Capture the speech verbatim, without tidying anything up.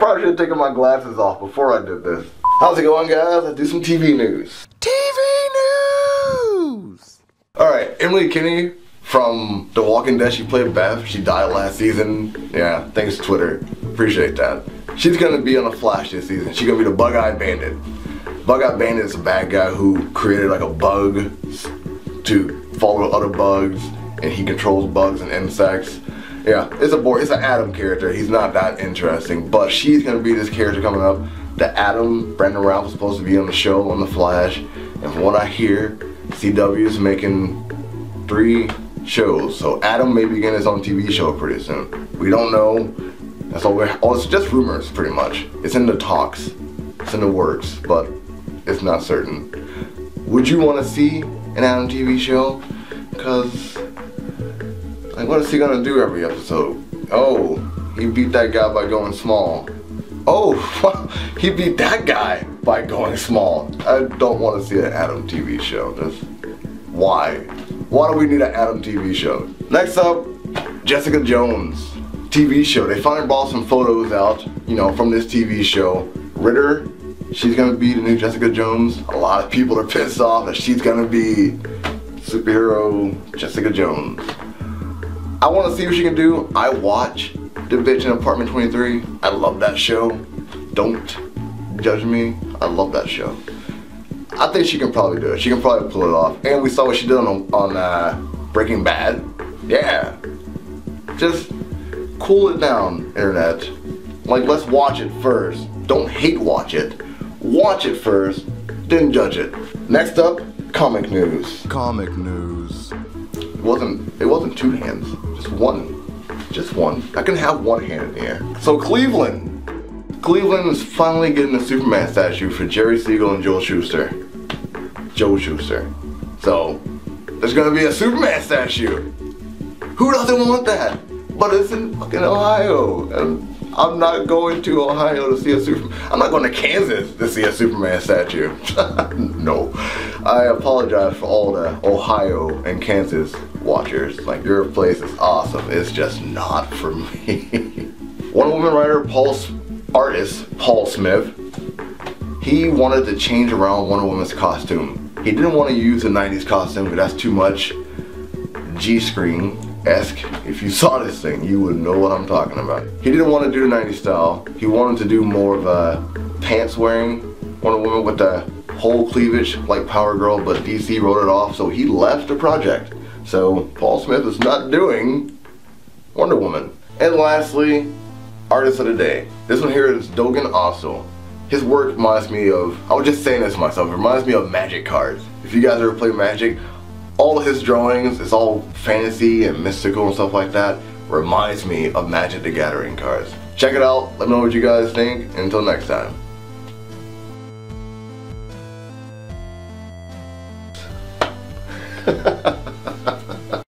probably should have taken my glasses off before I did this. How's it going, guys? Let's do some T V news. T V news! Alright, Emily Kinney from The Walking Dead, she played Beth. She died last season. Yeah, thanks Twitter. Appreciate that. She's going to be on The Flash this season. She's going to be the Bug-Eye Bandit. Bug-Eye Bandit is a bad guy who created like a bug to follow other bugs, and he controls bugs and insects. Yeah, it's a boy, it's an Adam character. He's not that interesting, but she's going to be this character coming up. The Adam Brandon Ralph was supposed to be on the show on The Flash, and from what I hear, C W is making three shows, so Adam may be getting his own T V show pretty soon. We don't know. That's all. We're, oh, it's just rumors, pretty much. It's in the talks. It's in the works, but it's not certain. Would you want to see an Adam T V show? Because, like, what is he gonna do every episode? Oh, he beat that guy by going small. Oh, he beat that guy by going small. I don't want to see an Adam T V show. That's why. Why do we need an Adam T V show? Next up, Jessica Jones T V show. They finally brought some photos out, you know, from this T V show. Ritter, she's gonna be the new Jessica Jones. A lot of people are pissed off that she's gonna be superhero Jessica Jones. I want to see what she can do. I watch The Bitch in Apartment twenty-three. I love that show. Don't judge me. I love that show. I think she can probably do it. She can probably pull it off. And we saw what she did on, on uh, Breaking Bad. Yeah. Just cool it down, internet. Like, let's watch it first. Don't hate watch it. Watch it first, then judge it. Next up, comic news. Comic news. It wasn't, it wasn't two hands. Just one. Just one. I can have one hand in the air. So Cleveland. Cleveland is finally getting a Superman statue for Jerry Siegel and Joe Shuster. Joe Shuster. So, there's gonna be a Superman statue. Who doesn't want that? But it's in fucking Ohio. And I'm not going to Ohio to see a Superman. I'm not going to Kansas to see a Superman statue. No. I apologize for all the Ohio and Kansas watchers. Like, your place is awesome. It's just not for me. Wonder Woman writer, Paul, artist Paul Smith, he wanted to change around Wonder Woman's costume. He didn't want to use the nineties costume because that's too much G-screen-esque. If you saw this thing, you would know what I'm talking about. He didn't want to do the nineties style. He wanted to do more of a pants-wearing Wonder Woman with the whole cleavage like Power Girl, but D C wrote it off, so he left the project. So Paul Smith is not doing Wonder Woman. And lastly, artist of the day. This one here is Dogan Oztel. His work reminds me of, I was just saying this myself, it reminds me of Magic cards. If you guys ever play Magic, all of his drawings, it's all fantasy and mystical and stuff like that, reminds me of Magic the Gathering cards. Check it out, let me know what you guys think, and until next time.